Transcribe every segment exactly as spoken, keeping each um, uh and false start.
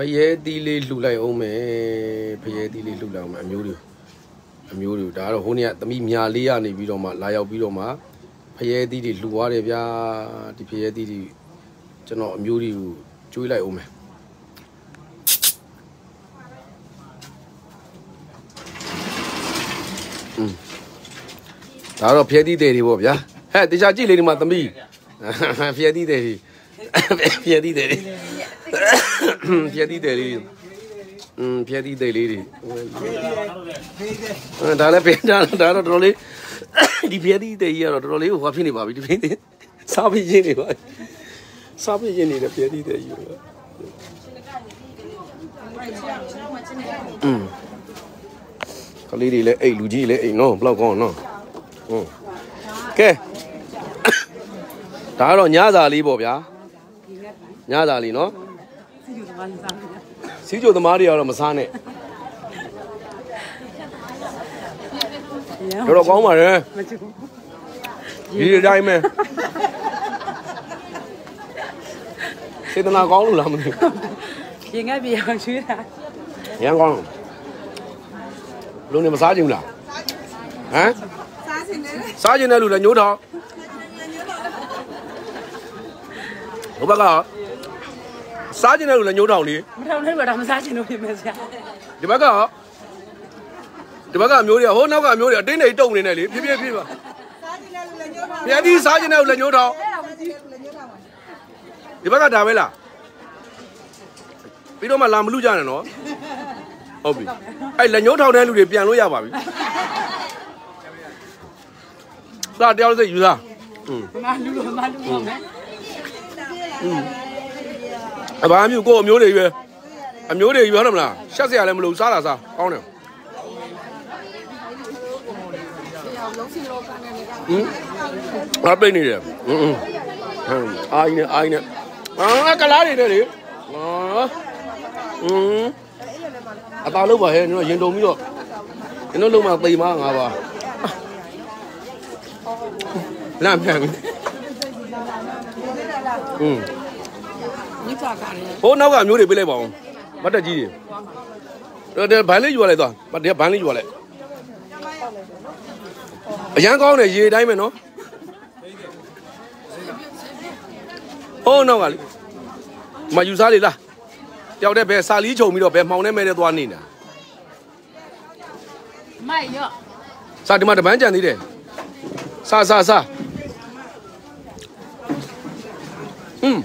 ဖရဲတီးလေးလှူလိုက်အောင်မယ်အမျိုးတွေအမျိုးတွေဒါတော့ဟိုနေ့ကသမီးမြာလေးကနေပြီးတော့မှလာရောက်ပြီးတော့မှဖရဲတီးလေးလှူသွားတယ်ဗျာဒီဖရဲတီးလေးလှူသွားတယ်ဗျာကျွန်တော်အမျိုးတွေကိုကျွေးလိုက်အောင်မယ် ဟဲ့တခြားကြည့်လေးဒီမှာသမီးဖရဲတီးတယ်ဒီဖရဲတီးတယ်လေးอืมဖရဲတီးတယ်လေးอืมဖရဲတီးတယ်လေးอืม โอเคဒါကတော့ညစာလေးပေါ့ဗျာညစာလေးเนาะစီးကျိုသမားတွေကတော့မစားနဲ့ရတော့ကောင်းပါရဲ့မကျူရင်ကပြန်ချွေးတာရန်ကောင်းလုံးလုံးနေမစားကြဘူးလားဟမ် စားကျင်တဲ့လူလည်းညှိုးထောင်ဒီဘက်ကစားကျင်တဲ့လူလည်းညှိုးထောင်လေမထောင်လိုက်ပါဒါမစားကျင်လို့ဖြစ်မယ်ဆရာဒီဘက်ကဒီဘက်ကမျိုးတွေကဟိုနောက်ကမျိုးတွေအတင်းနေတုံနေတယ်လေဖြစ်ဖြစ်ဖြစ်ပါစားကျင်တဲ့လူလည်းညှိုးထောင်အဲ့လက်ညှိုးထောင်တယ်ဒီဘက်ကဒါပဲလားပြီးတော့မှလာမလူကြနဲ့နော်ဟုတ်ပြီအဲ့လက်ညှိုးထောင်တဲ့လူတွေပြန်လို့ရပါပြီ ဒါတရားလို့ဆိုယူစားอืมအဘာမျိုးကိုအမျိုးတွေပဲအမျိုးတွေပဲဟုတ်မလားရှက်စရာလည်းမလိုစားတာစားကောင်းတယ်အပိတ်နေတယ်အင်းအပိတ်နေတယ်အသာလုံးပါဟဲ့ကျွန်တော်ရင်တုံပြီးတော့ကျွန်တော်လုံးမပိတ်မငါပါ လာပြန်ဟိုနောက်ကမျိုးတွေပြလိုက်ပါအောင်မတ်တက်ကြီးတွေတော်တယ်ဘိုင်းလေးယူလိုက်သွားမတ်တက်ဟိုနောက်ကလေးမယူစားလေလားတယောက်တည်းပဲစာလီးချုံပြီးတော့ပဲမှောင်နေမဲ့တဲ့သွားနေတာမိုက်ရောစာဒီမှာတပန်းကြံသေးတယ် စားစားစားอืม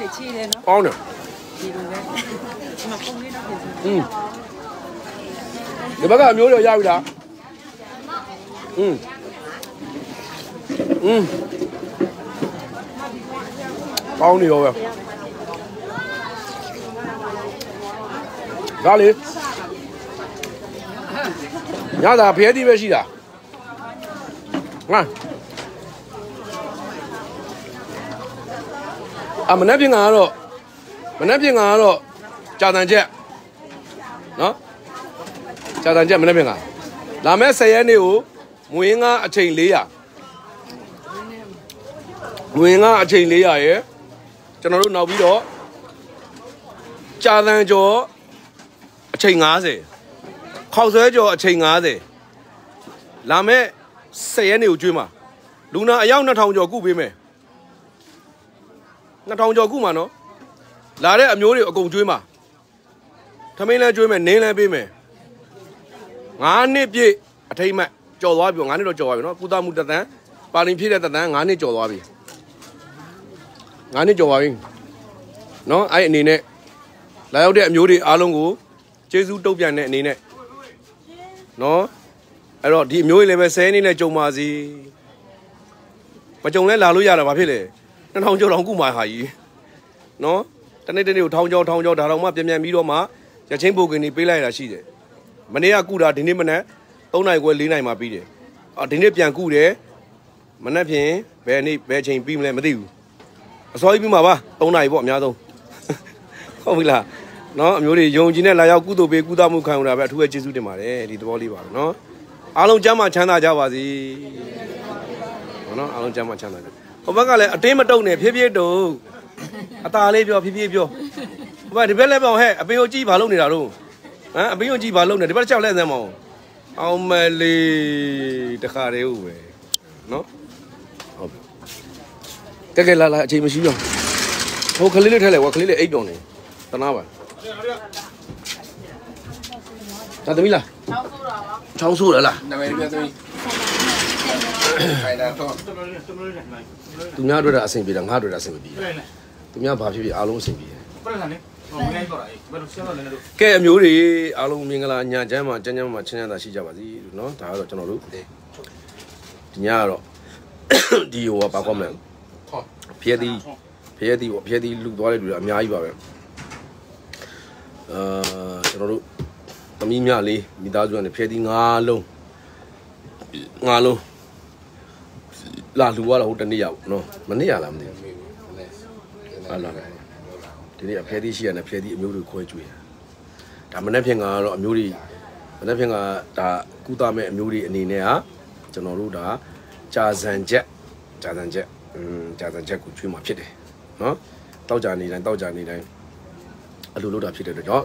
อืมဒီဘက်ကမျိုးတော့ရပြီလားอืมကောင်းတယ်ရောပဲဒါလေညသာဖျဲတိပဲရှိတာ อ่ะมะนัดပြင်ငါကတော့มะนัดပြင်ငါကတော့ကြာတန်ချက်เนาะကြာတန်ချက်มะนัดပြင်ငါလာမဲ เสยเนี่ยကိုကျွေးมาလူနာအယောက် အဲ့တော့ဒီအမျိုးတွေလည်းပဲဆယ်နှစ်နဲ့ကြုံပါစီမကြုံလဲလာလို့ရတာဘာဖြစ်လဲနှစ်ထောင်ကျော်တောင်ကုမှာဟာကြီးနော်တနေ့တနေ့ကို တစ်ထောင်ကျော် တစ်ထောင်ကျော်ဒါတော့မှပြန်ပြန်ပြီးတော့မှရချင်းပုတ်ကင်းနေပေးလိုက်တာရှိတယ်မနေ့ကကုတာဒီနေ့မနေ့သုံးနိုင်ခွဲ လေးနိုင်မှာပြီးတယ်အော်ဒီနေ့ပြန်ကုတယ်မနေ့ပြန်ပြန်ချိန်ပြီးမလဲမသိဘူးအစောကြီးပြီးမှာပါသုံးနိုင်ပေါ့အများဆုံးဟုတ်ပြီလားနော်အမျိုးတွေယုံကြည်နဲ့လာရောက်ကုသိုလ်ပေးကုသမှုခံရတာပဲအထူးကျေးဇူးတင်ပါတယ်ဒီသဘောလေးပါနော် အားလုံးကျမ်းမာချမ်းသာကြပါစေဟုတ်နော်အားလုံးကျမ်းမာချမ်းသာကြဟိုဘက်ကလည်းအတင်းမတုံနဲ့ဖြည်းဖြည်းတုံအသာလေးပြောဖြည်းဖြည်းပြောဟိုဘက်ဒီဘက်လည်းပြောဟဲ့အပင်ကိုကြည့်ဘာလုပ်နေတာလို့ဟမ်အပင်ကိုကြည့်ဘာလုပ်နေဒီဘက်တစ်ချက်လဲစမ်းမအောင်အောင်မလေးတခါတည်းဟုတ်ပဲနော်ဟုတ်ကဲကဲလာလာအချိန်မရှိတော့ဟိုခလေးလေးထဲလဲဟိုခလေးလေးအိတ်တော်နေတနာပါ咋怎么了？超速了啦！对面对着生病了，俺对着生病了。对面怕皮皮阿龙生病。该苗的阿龙明个啦，伢讲嘛，讲讲嘛，今年他西家吧子，喏，他罗讲罗路。今年罗，第五啊，八公里。偏的，偏的，偏的路多嘞，路啊，伢一百呗。呃，讲罗路。 သမီးများလေးမိသားစုကနေဖျက်သည်ငါလုံးငါလုံးလာလူရတော့ဟိုတနေ့ရဘူးနော်မနေ့ရလားမသိဘူးဟာလာဒီနေ့ဖျက်သည်ရှိရနဲ့ဖျက်သည်အမျိုးတွေခွဲကြွေးတာဒါမနေ့ဖြင့်ကတော့အမျိုးတွေမနေ့ဖြင့်ကဒါကုသမဲ့အမျိုးတွေအနေနဲ့ဟာကျွန်တော်တို့ဒါကြာဇန်ချက်ကြာဇန်ချက်อืมကြာဇန်ချက်ကိုကျွေးมาဖြစ်တယ်နော်တောက်ကြနေတိုင်းတောက်ကြနေတိုင်းအလိုလိုတာဖြစ်တဲ့တော့